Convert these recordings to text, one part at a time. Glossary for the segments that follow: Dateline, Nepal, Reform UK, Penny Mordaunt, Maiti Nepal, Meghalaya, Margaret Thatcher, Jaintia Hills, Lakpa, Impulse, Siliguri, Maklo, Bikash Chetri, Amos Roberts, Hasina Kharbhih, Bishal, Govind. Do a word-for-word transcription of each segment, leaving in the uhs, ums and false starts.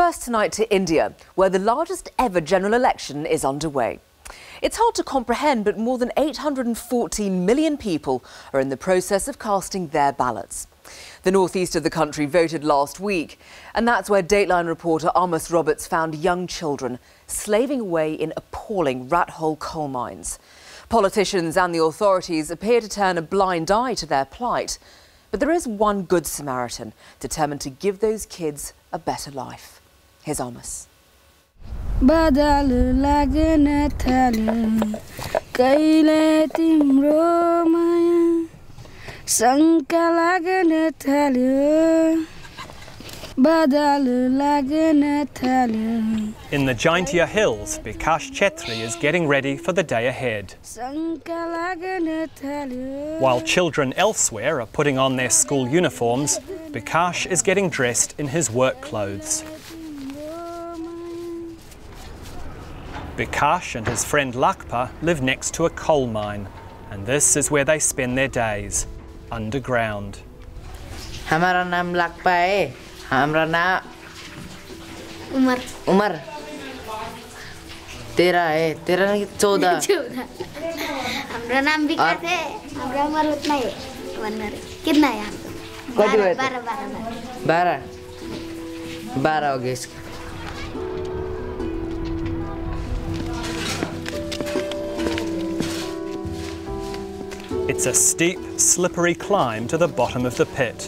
First tonight to India, where the largest ever general election is underway. It's hard to comprehend, but more than eight hundred fourteen million people are in the process of casting their ballots. The northeast of the country voted last week, and that's where Dateline reporter Amos Roberts found young children slaving away in appalling rat hole coal mines. Politicians and the authorities appear to turn a blind eye to their plight, but there is one good Samaritan determined to give those kids a better life. Here's Amos. In the Jaintia Hills, Bikash Chetri is getting ready for the day ahead. While children elsewhere are putting on their school uniforms, Bikash is getting dressed in his work clothes. Bikash and his friend Lakpa live next to a coal mine, and this is where they spend their days, underground. Hamara naam Lakpa hai. Hamra na Umar. Umar. Tera hai. Tera na choda. Choda. Hamra naam Bikash hai. Hamra Umar utna hai. Umar. Kitna hai hamko? Kati hai? Bara bara bara. Bara. Bara ho gaya iska. It's a steep, slippery climb to the bottom of the pit.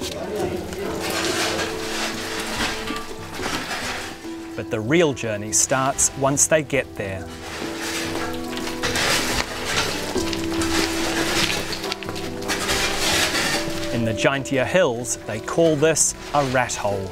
But the real journey starts once they get there. In the Jaintia Hills, they call this a rat hole.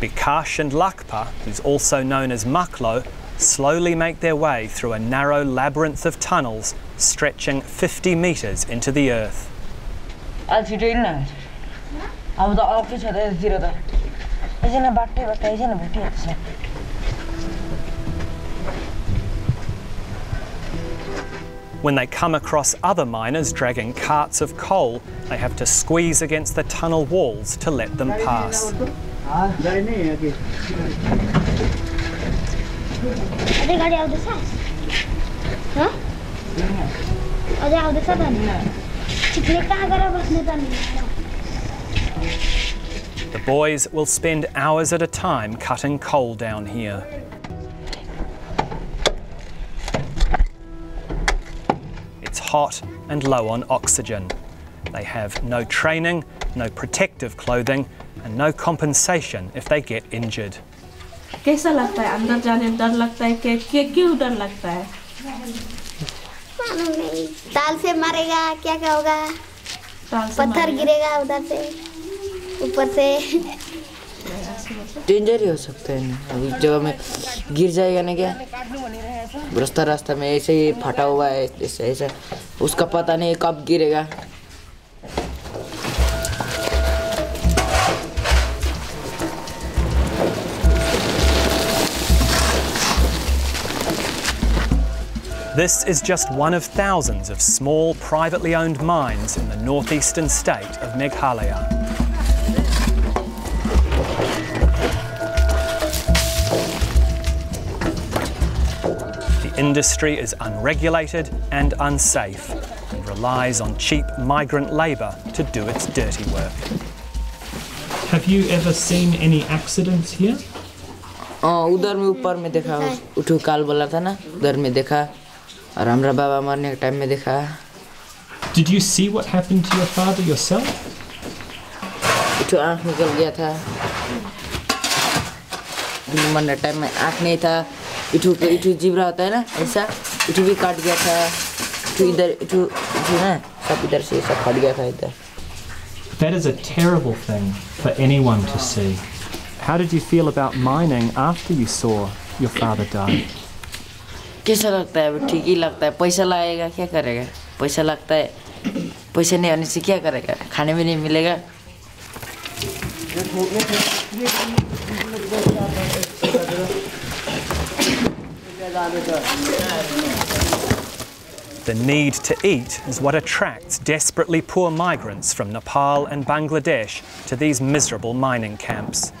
Bikash and Lakpa, who's also known as Maklo, slowly make their way through a narrow labyrinth of tunnels stretching fifty metres into the earth. When they come across other miners dragging carts of coal, they have to squeeze against the tunnel walls to let them pass. The boys will spend hours at a time cutting coal down here. It's hot and low on oxygen. They have no training, no protective clothing, and no compensation if they get injured. कैसा लगता है अंदर जाने डर लगता है क्या क्यों डर लगता है मालूम नहीं ताल से मारेगा क्या क्या होगा पत्थर गिरेगा उधर से ऊपर से डेंजर ही हो सकता है अभी जब हमें गिर जाएगा ना क्या रास्ता रास्ता में ऐसे ही फटा हुआ है ऐसा ऐसा उसका पता नहीं कब गिरेगा. This is just one of thousands of small, privately owned mines in the northeastern state of Meghalaya. The industry is unregulated and unsafe, and relies on cheap migrant labour to do its dirty work. Have you ever seen any accidents here? Oh, udhar mein upar mein dekha, uthu kal bola tha na, udhar mein dekha. Did you see what happened to your father yourself? That is a terrible thing for anyone to see. How did you feel about mining after you saw your father die? कैसा लगता है अब ठीक ही लगता है पैसा लाएगा क्या करेगा पैसा लगता है पैसे नहीं आने से क्या करेगा खाने भी नहीं मिलेगा. The need to eat is what attracts desperately poor migrants from Nepal and Bangladesh to these miserable mining camps.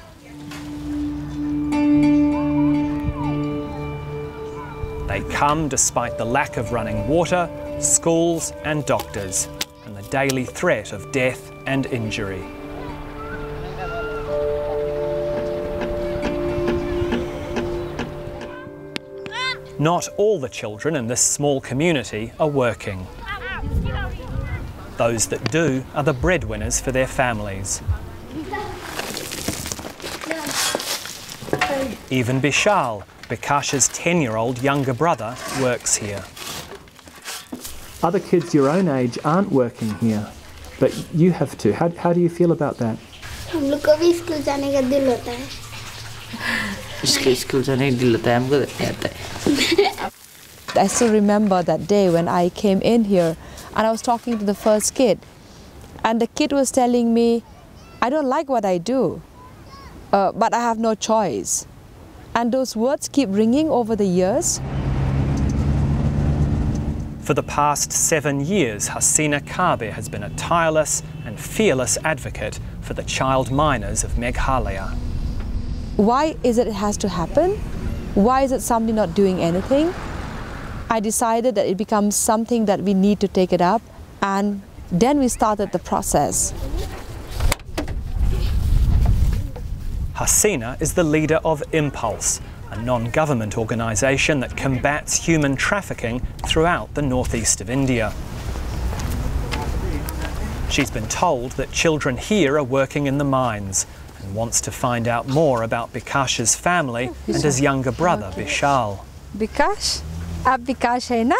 They come despite the lack of running water, schools and doctors, and the daily threat of death and injury. Not all the children in this small community are working. Those that do are the breadwinners for their families. Even Bishal, Bikash's ten-year-old younger brother, works here. Other kids your own age aren't working here, but you have to. How, how do you feel about that? I still remember that day when I came in here and I was talking to the first kid, and the kid was telling me, I don't like what I do, uh, but I have no choice. And those words keep ringing over the years. For the past seven years, Hasina Kharbhih has been a tireless and fearless advocate for the child miners of Meghalaya. Why is it it has to happen? Why is it somebody not doing anything? I decided that it becomes something that we need to take it up, and then we started the process. Hasina is the leader of Impulse, a non-government organisation that combats human trafficking throughout the northeast of India. She's been told that children here are working in the mines, and wants to find out more about Bikash's family and his younger brother Bishal. Bikash? Ab Bikash hai na?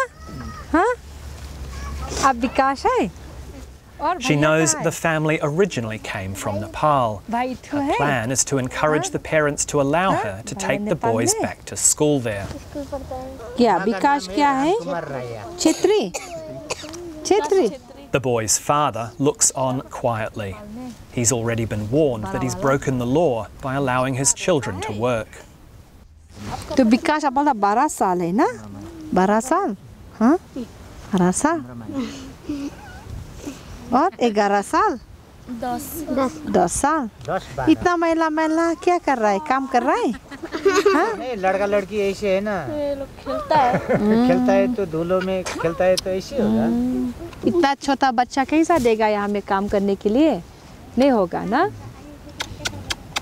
Huh? Ab Bikash hai? She knows the family originally came from Nepal. Her plan is to encourage the parents to allow her to take the boys back to school there. Yeah, Bikash kya hai? Chetri. Chetri. The boy's father looks on quietly. He's already been warned that he's broken the law by allowing his children to work. To Bikash apna twelve saal hai na? twelve saal? Huh? twelve saal? Aur eleven saal? ten saal. Itna maila maila kya kar raha hai? Kaam kar raha hai? Haan? Nahi, ladka ladki aise hai na. Ye log khelta hai. Khelta hai to dhulo mein khelta hai to aise hoga. इतना छोटा बच्चा कैसा देगा यहाँ में काम करने के लिए? नहीं होगा ना?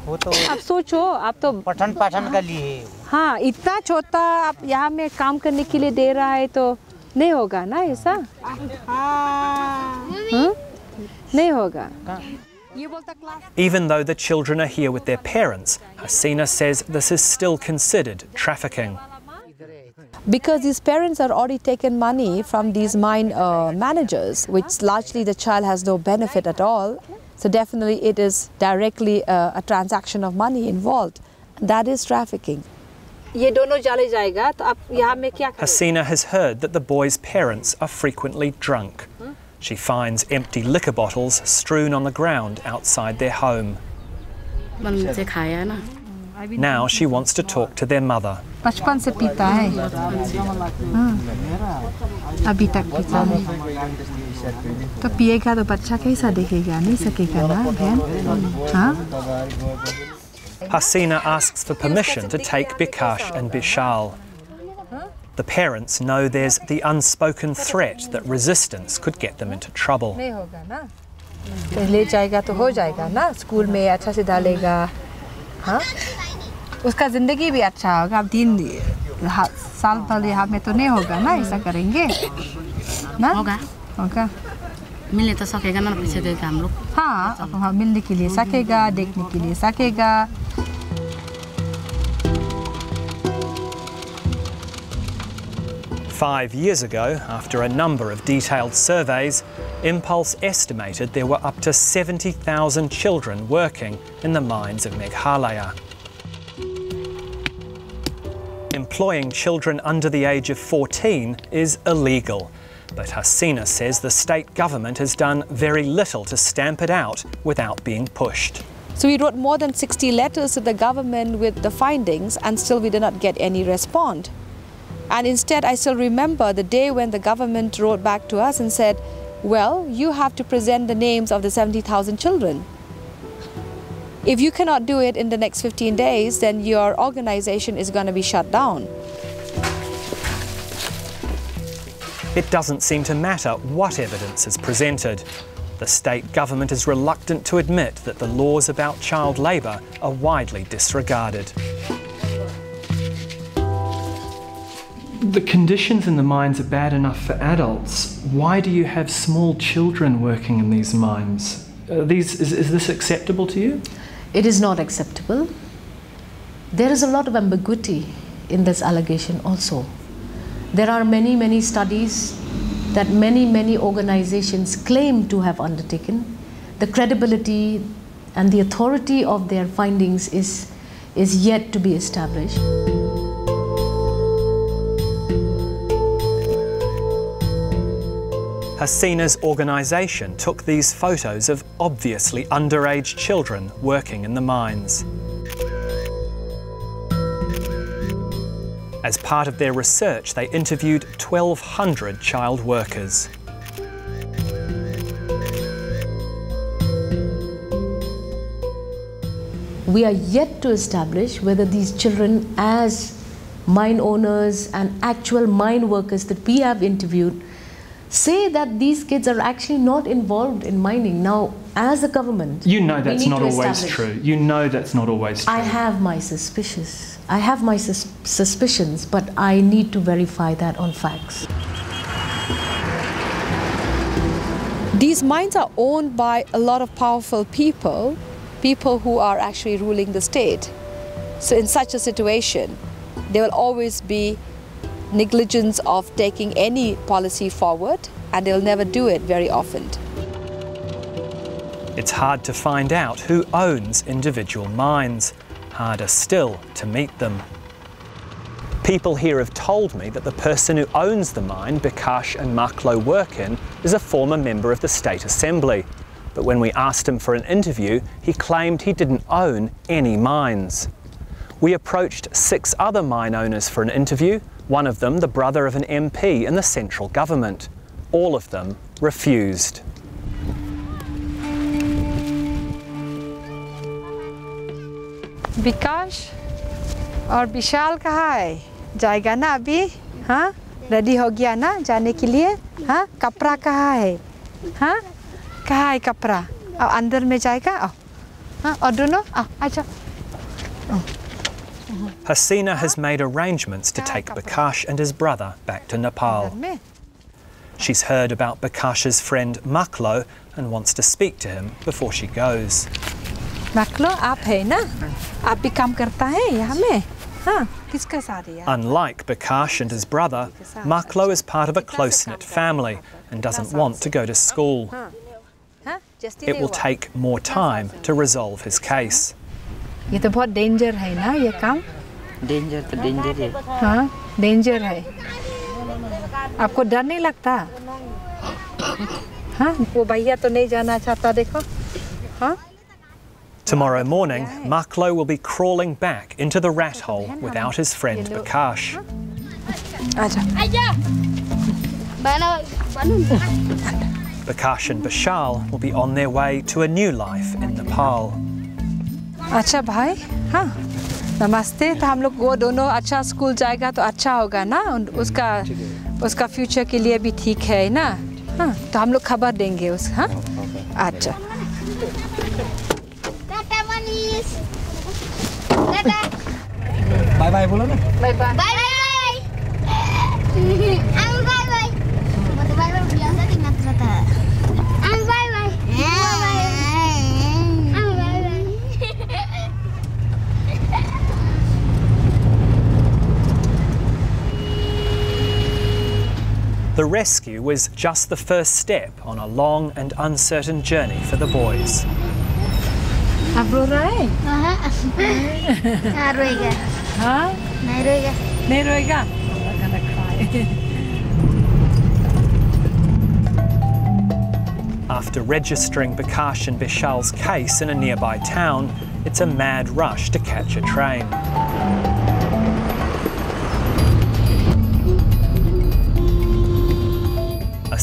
वो तो आप सोचो, आप तो पठन पाठन के लिए। हाँ, इतना छोटा आप यहाँ में काम करने के लिए दे रहा है तो नहीं होगा ना ऐसा? हाँ, नहीं होगा। Even though the children are here with their parents, Hasina says this is still considered trafficking. Because these parents are already taken money from these mine uh, managers, which largely the child has no benefit at all. So definitely it is directly uh, a transaction of money involved. That is trafficking. Hasina has heard that the boy's parents are frequently drunk. She finds empty liquor bottles strewn on the ground outside their home. Now she wants to talk to their mother. Hasina asks for permission to take Bikash and Bishal. The parents know there's the unspoken threat that resistance could get them into trouble. उसका जिंदगी भी अच्छा होगा अब दिन साल भर यहाँ में तो नहीं होगा ना ऐसा करेंगे ना होगा होगा मिलने तो सकेगा ना पीछे देगा हम लोग हाँ हाँ मिलने के लिए सकेगा देखने के लिए सकेगा. Five years ago, after a number of detailed surveys, Impulse estimated there were up to seventy thousand children working in the mines of Meghalaya. Employing children under the age of fourteen is illegal, but Hasina says the state government has done very little to stamp it out without being pushed. So we wrote more than sixty letters to the government with the findings, and still we did not get any response. And instead, I still remember the day when the government wrote back to us and said, well, you have to present the names of the seventy thousand children. If you cannot do it in the next fifteen days, then your organization is going to be shut down. It doesn't seem to matter what evidence is presented. The state government is reluctant to admit that the laws about child labour are widely disregarded. The conditions in the mines are bad enough for adults. Why do you have small children working in these mines? Are these, is, is this acceptable to you? It is not acceptable. There is a lot of ambiguity in this allegation also. There are many, many studies that many, many organizations claim to have undertaken. The credibility and the authority of their findings is, is yet to be established. Hasina's organisation took these photos of obviously underage children working in the mines. As part of their research, they interviewed twelve hundred child workers. We are yet to establish whether these children, as mine owners and actual mine workers that we have interviewed, say that these kids are actually not involved in mining. Now, as a government, you know that's not always true. You know that's not always true. I have my suspicions. I have my sus suspicions, but I need to verify that on facts. These mines are owned by a lot of powerful people, people who are actually ruling the state. So in such a situation, there will always be negligence of taking any policy forward, and they'll never do it very often. It's hard to find out who owns individual mines. Harder still to meet them. People here have told me that the person who owns the mine Bikash and Maklo work in is a former member of the State Assembly. But when we asked him for an interview, he claimed he didn't own any mines. We approached six other mine owners for an interview, one of them the brother of an M P in the central government. All of them refused. Bikash और विशाल कहाँ है? जाएगा ना अभी? हाँ? Ready हो गया ना जाने के लिए? हाँ? कपड़ा कहाँ है? हाँ? कहाँ है कपड़ा? अब अंदर में जाएगा? हाँ? और दोनों? अच्छा. Hasina has made arrangements to take Bikash and his brother back to Nepal. She's heard about Bikash's friend Maklo and wants to speak to him before she goes. Maklo, आप है ना? आप भी काम करता है यहाँ में? हाँ, किसके साथ है? Unlike Bikash and his brother, Maklo is part of a close-knit family and doesn't want to go to school. It will take more time to resolve his case. ये तो बहुत danger है ना ये काम? Danger तो danger है. हाँ, danger है. आपको डर नहीं लगता? हाँ, वो भैया तो नहीं जाना चाहता देखो. हाँ? Tomorrow morning, Maklo will be crawling back into the rat hole without his friend Bikash. Bikash and Bishal will be on their way to a new life in Nepal. अच्छा भाई हाँ नमस्ते तो हम लोग वो दोनों अच्छा स्कूल जाएगा तो अच्छा होगा ना उसका उसका फ्यूचर के लिए भी ठीक है ना हाँ तो हम लोग खबर देंगे उस हाँ अच्छा बाय बाय बोलो ना बाय बाय बाय बाय हम बाय बाय मतलब बाय बाय बिहार से कितना करता है हम bye bye The rescue was just the first step on a long and uncertain journey for the boys. After registering Bikash and Bishal's case in a nearby town, it's a mad rush to catch a train.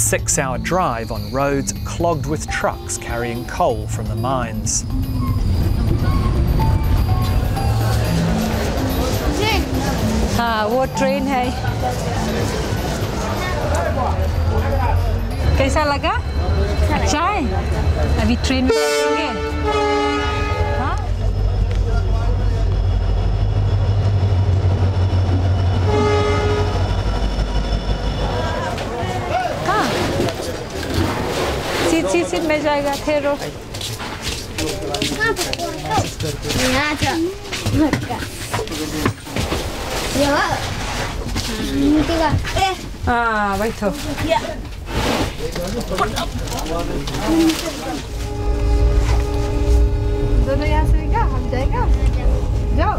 six-hour drive on roads clogged with trucks carrying coal from the mines. Ah, what train hai? कैसा लगा? अच्छा है? अभी train में बैठेंगे? Seat seat में जाएगा थे रो हाँ बैठो दोनों यहाँ से क्या हम जाएगा जाओ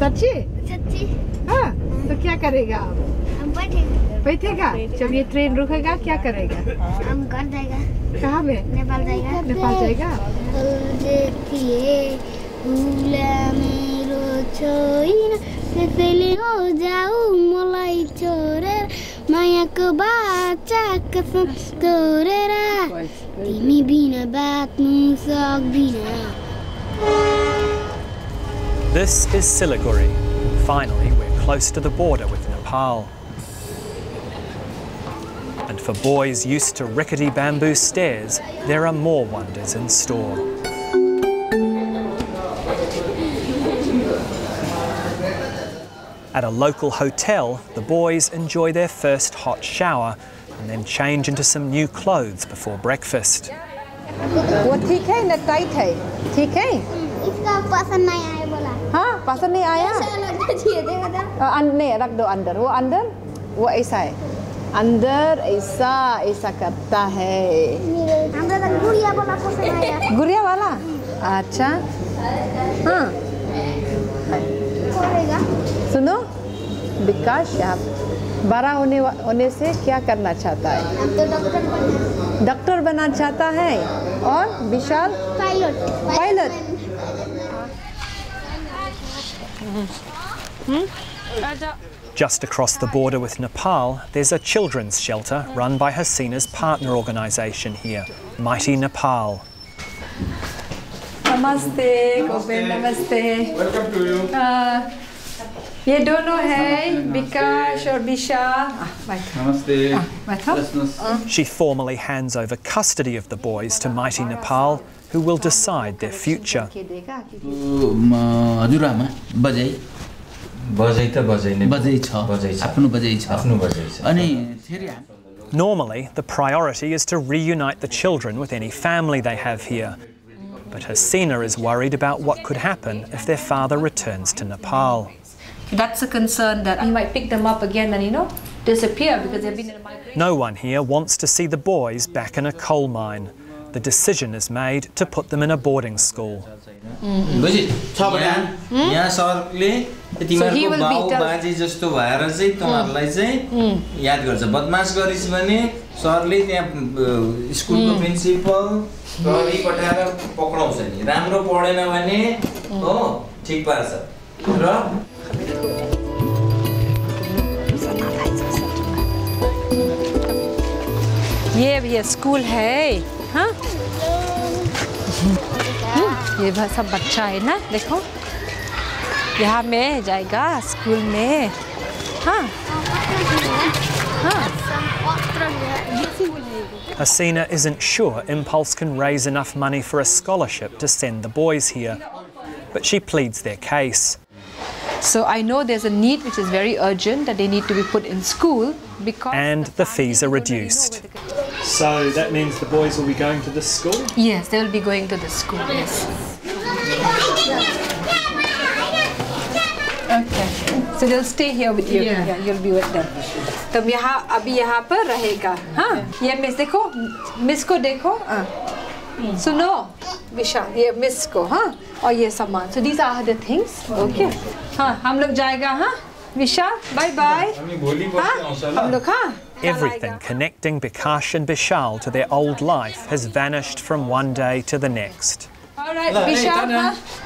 सच्ची सच्ची हाँ तो क्या करेगा हम बैठेंगे बैठेगा जब ये ट्रेन रुकेगा क्या करेगा हम घर जाएगा कहाँ पे नेपाल जाएगा नेपाल जाएगा This is Siliguri. Finally, we're close to the border with Nepal. And for boys used to rickety bamboo stairs, there are more wonders in store. At a local hotel, the boys enjoy their first hot shower and then change into some new clothes before breakfast. What ठीक है ना tight है ठीक है? इसका पसंद नहीं आया बोला. हाँ पसंद नहीं आया. नहीं रख दो अंदर वो अंदर वो ऐसा है. अंदर ऐसा ऐसा करता है अंदर तक गुड़िया वाला पसंद आया गुड़िया वाला अच्छा हाँ करेगा सुनो विकास आप बड़ा होने होने से क्या करना चाहता है तो डॉक्टर बनना डॉक्टर बनना चाहता है और विशाल पायलट पायलट हम्म अच्छा Just across the border with Nepal, there's a children's shelter run by Hasina's partner organisation here, Maiti Nepal. Namaste, Govind, namaste. Welcome to you. Uh, ये दोनों हैं, Bikash और Bishal. Namaste. She formally hands over custody of the boys to Maiti Nepal, who will decide their future. Normally, the priority is to reunite the children with any family they have here. But Hasina is worried about what could happen if their father returns to Nepal. That's a concern that he might pick them up again and, you know, disappear because they've been in a migration. No one here wants to see the boys back in a coal mine. The decision is made to put them in a boarding school. Mm-hmm. So he will be ये ये school है हाँ ये बस सब बच्चा है ना देखो यहाँ में जाएगा स्कूल में हाँ हाँ Hasina isn't sure Impulse can raise enough money for a scholarship to send the boys here, but she pleads their case. So I know there's a need which is very urgent that they need to be put in school because and the fees are reduced. So that means the boys will be going to this school? Yes, they will be going to this school. Yes. Okay. So they'll stay here with you. Yeah. Yeah, you'll be with them. तो यहाँ अभी यहाँ पर रहेगा, हाँ? ये miss देखो, miss को देखो, हाँ? सुनो, विशाल, ये मिस को, हाँ? और ये सामान. So these are the things. Okay. हाँ, हम लोग जाएगा, हाँ? Vishal, bye bye. हाँ? Everything connecting Bikash and Vishal to their old life has vanished from one day to the next. All right, Vishal, हाँ?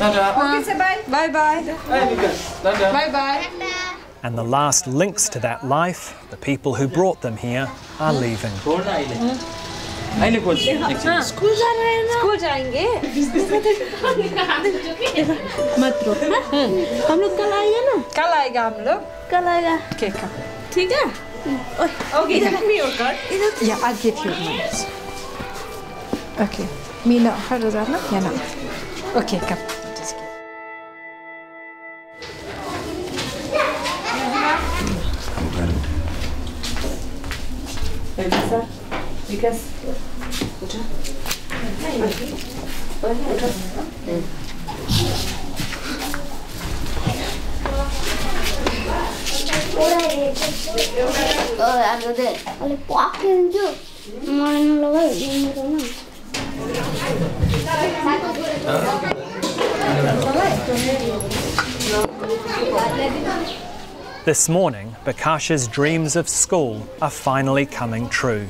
Okay, say bye. Bye bye. Bye bye. Bye bye. And the last links to that life, the people who brought them here, are leaving. Yeah, I'll give you minutes. Okay. Mina, how does that look? Yeah, no. Okay, come. Because this morning, Bikash's dreams of school are finally coming true.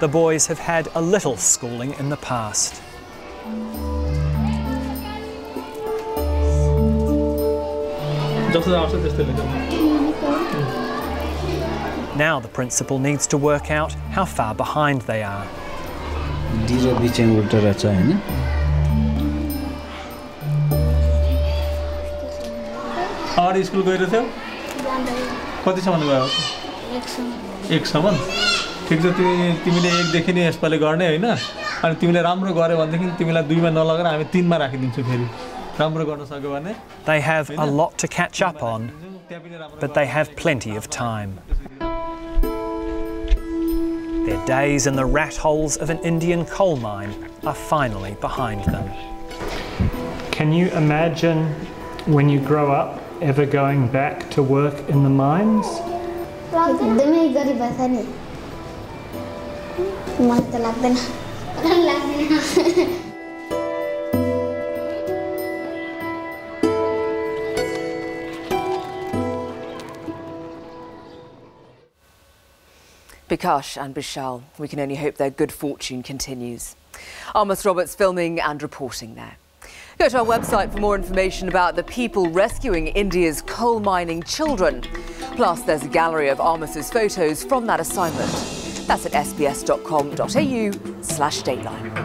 The boys have had a little schooling in the past. Now the principal needs to work out how far behind they are. They have a lot to catch up on, but they have plenty of time. Their days in the rat holes of an Indian coal mine are finally behind them. Can you imagine when you grow up ever going back to work in the mines? Bikash and Bishal, we can only hope their good fortune continues. Amos Roberts filming and reporting there. Go to our website for more information about the people rescuing India's coal mining children. Plus, there's a gallery of Amos's photos from that assignment. That's at s b s dot com dot a u slash Dateline.